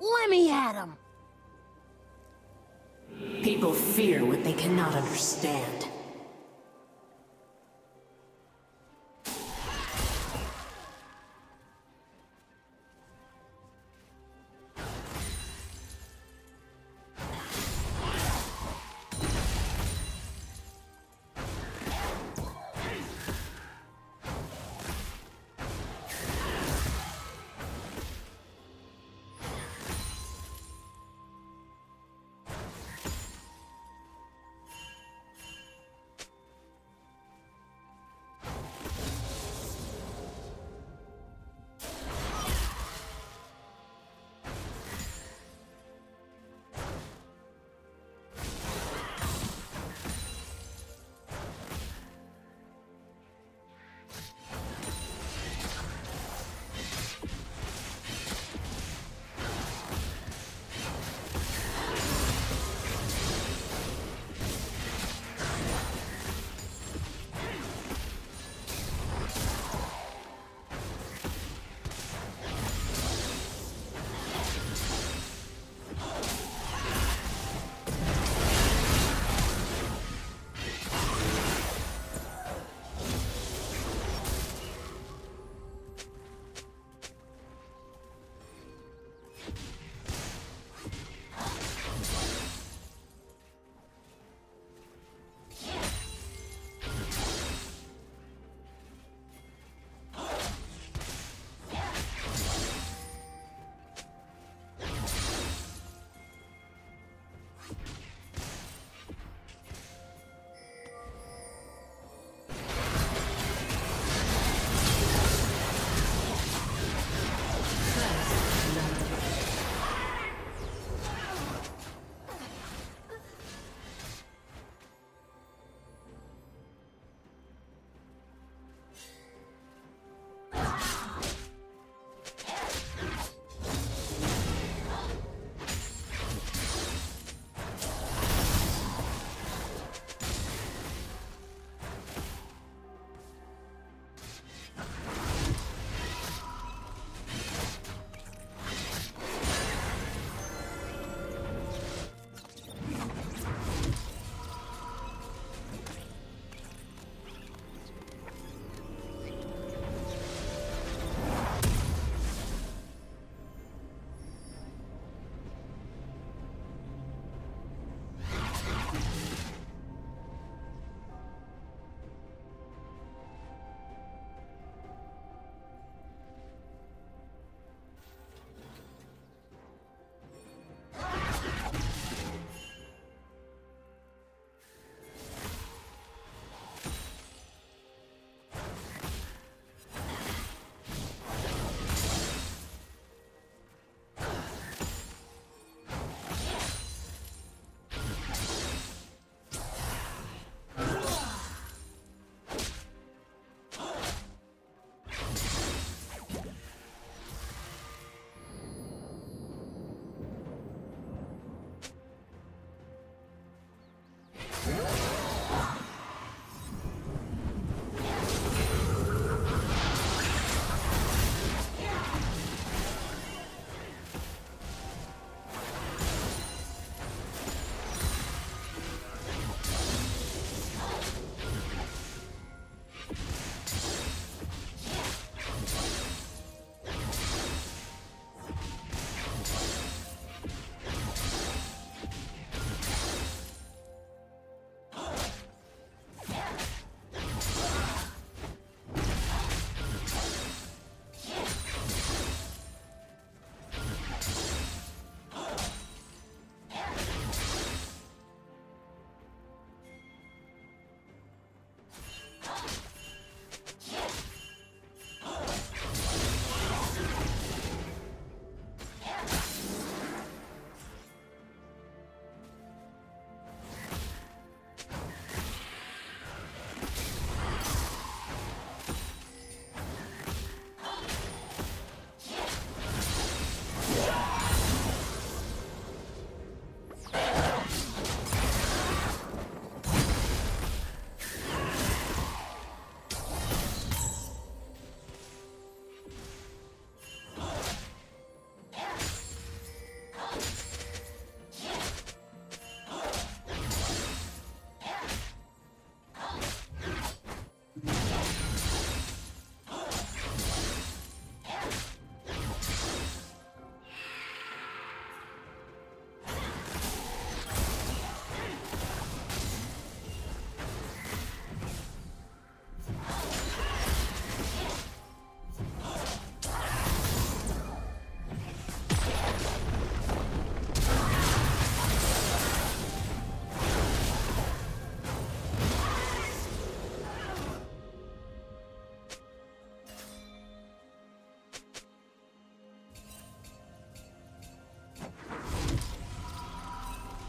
Let me at him! People fear what they cannot understand.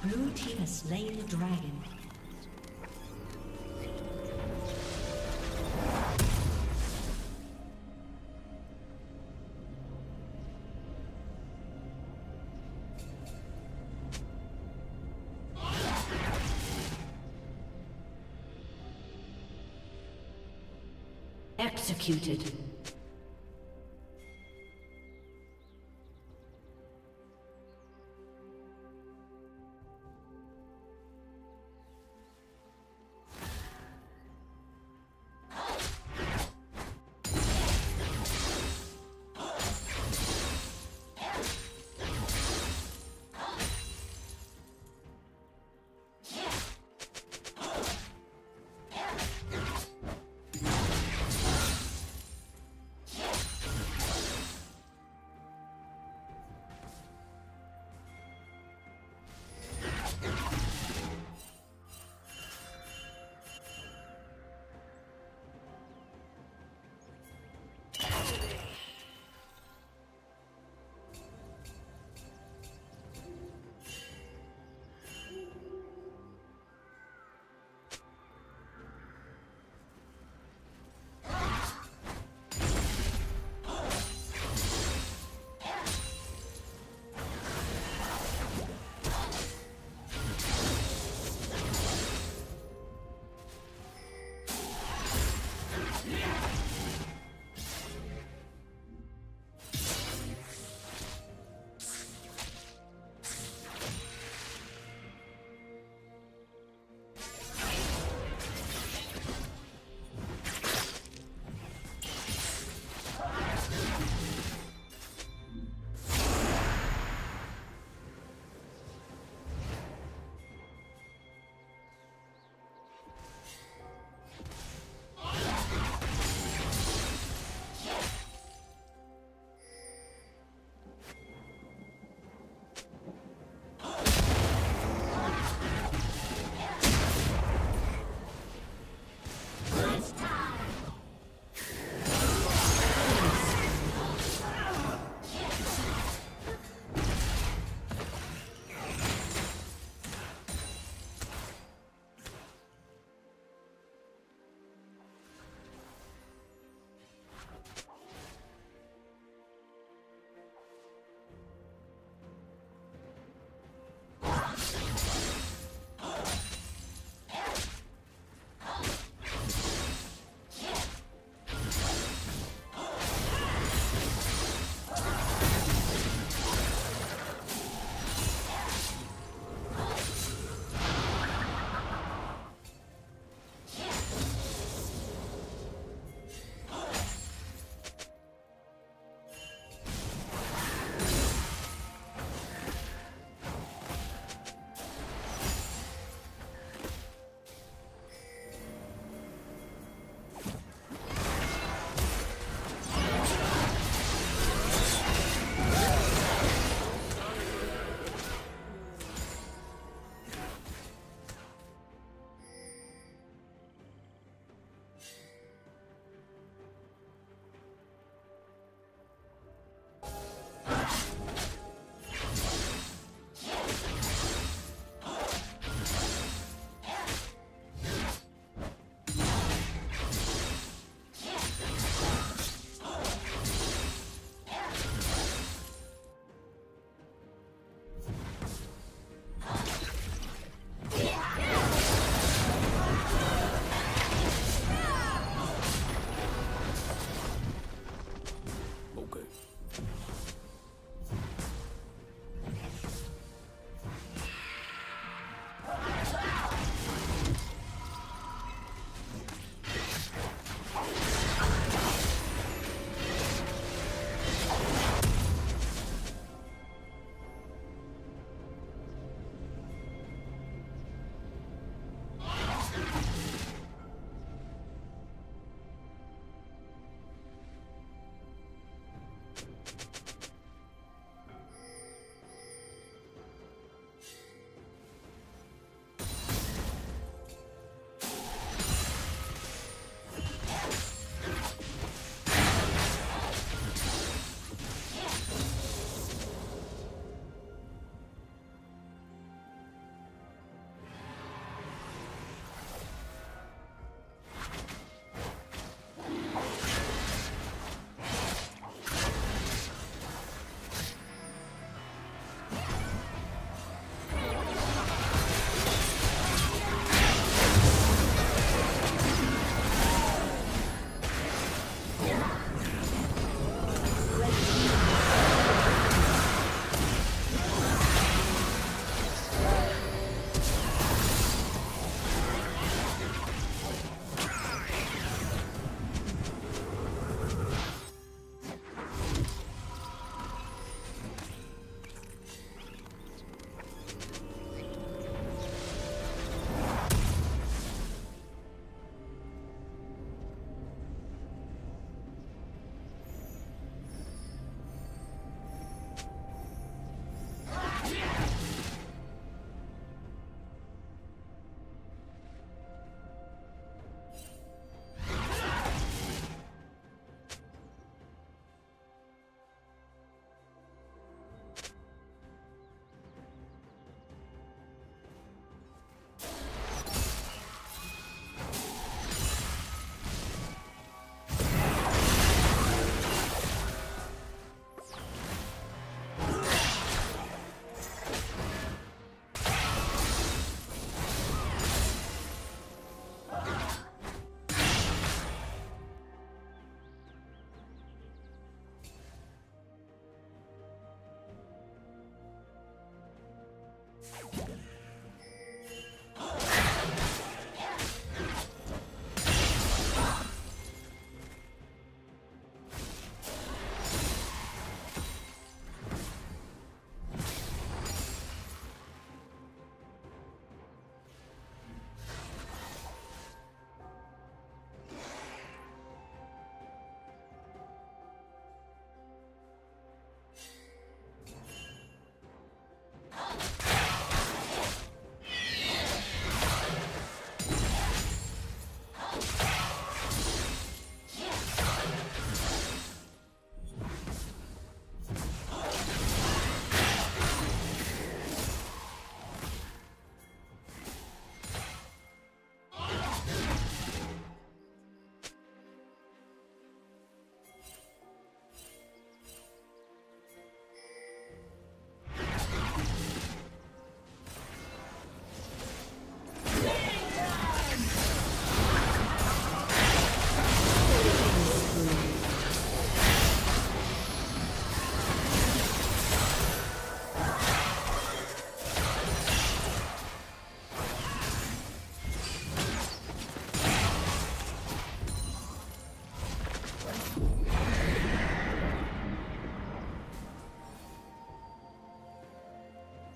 Blue team has slain the dragon. Executed.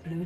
Blue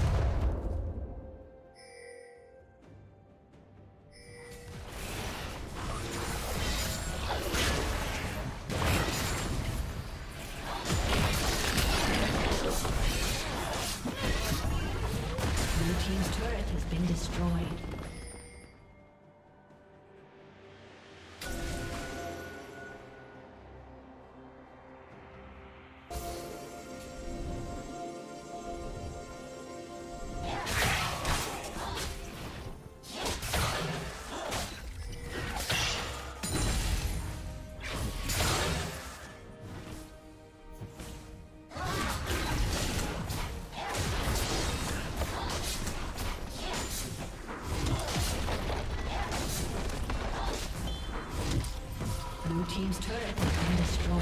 Blue team's turret has been destroyed. Blue team's turret has been destroyed.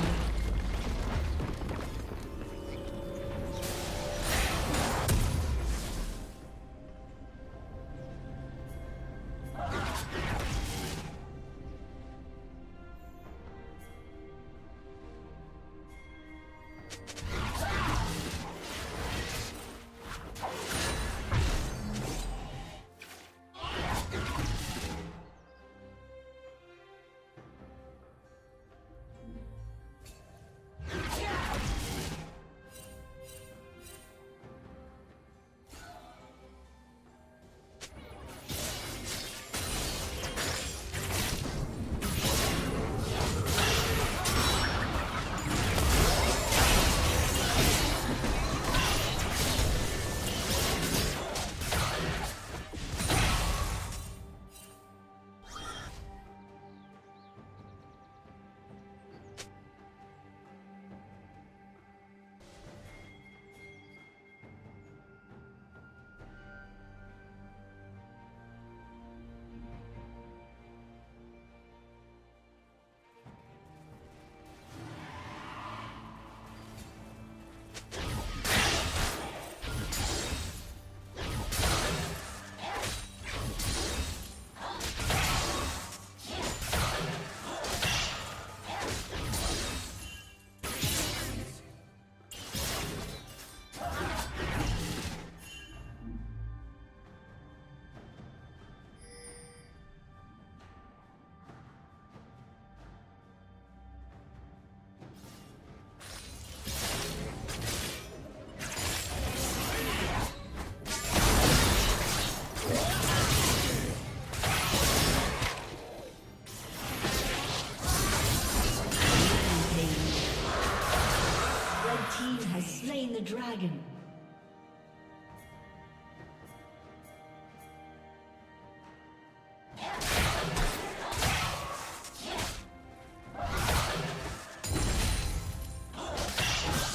Dragon.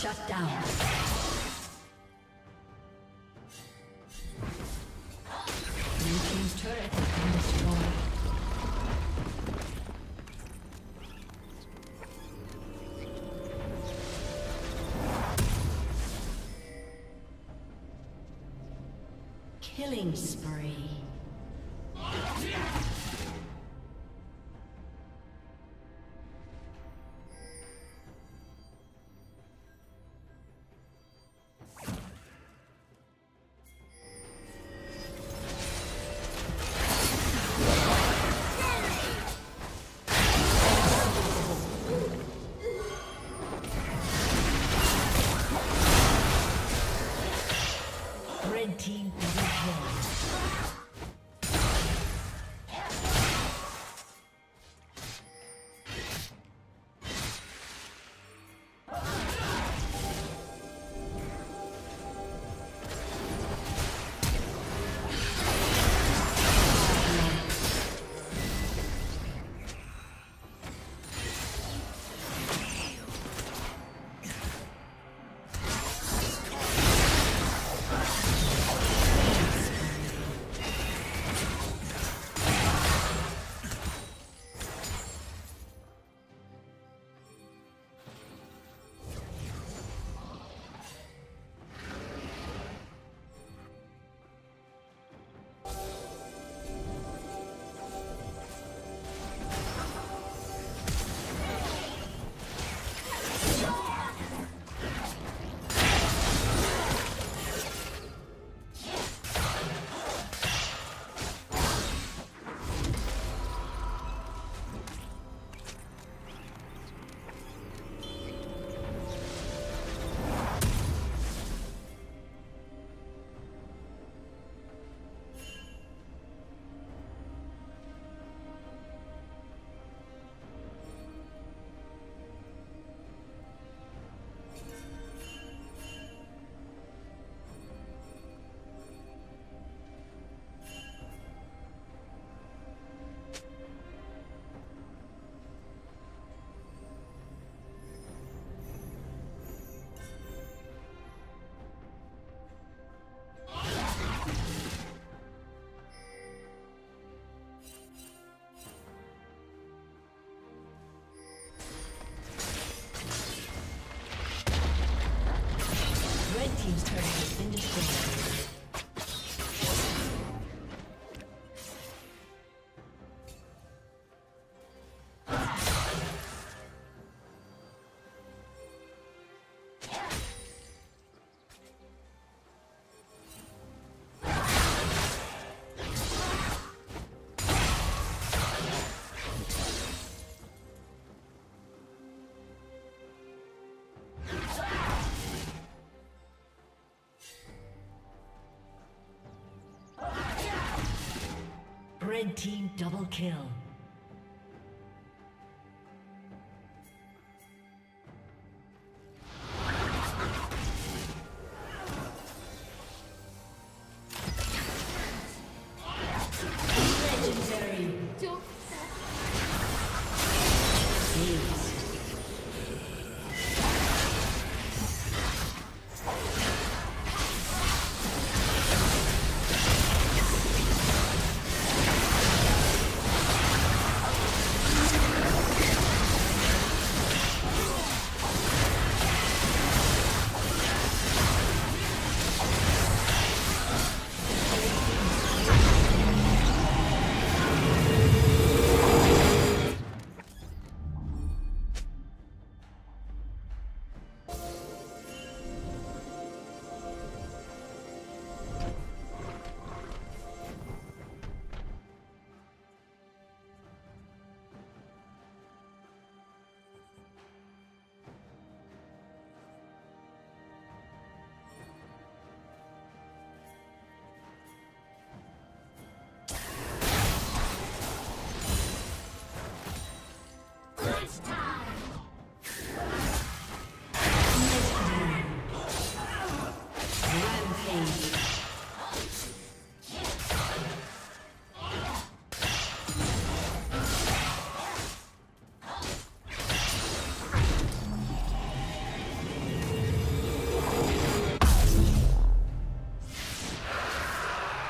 Shut down. Blue team's turret has been destroyed. Killing spree. Red team double kill.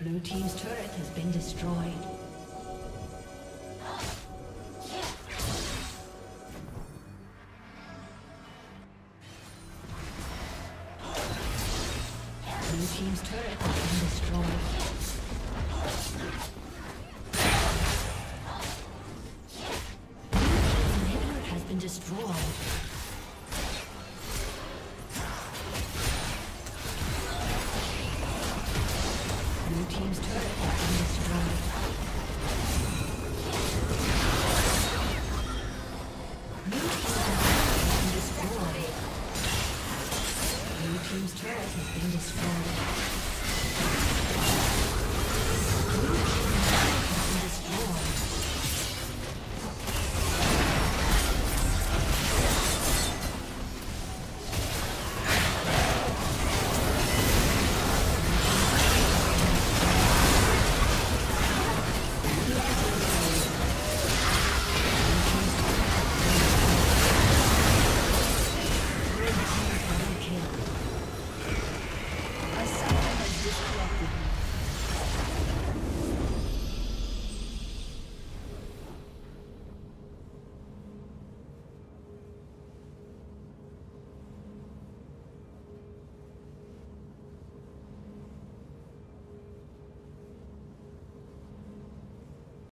Blue team's turret has been destroyed. Blue team's turret has been destroyed. Destroyed. Blue team's turret has been destroyed.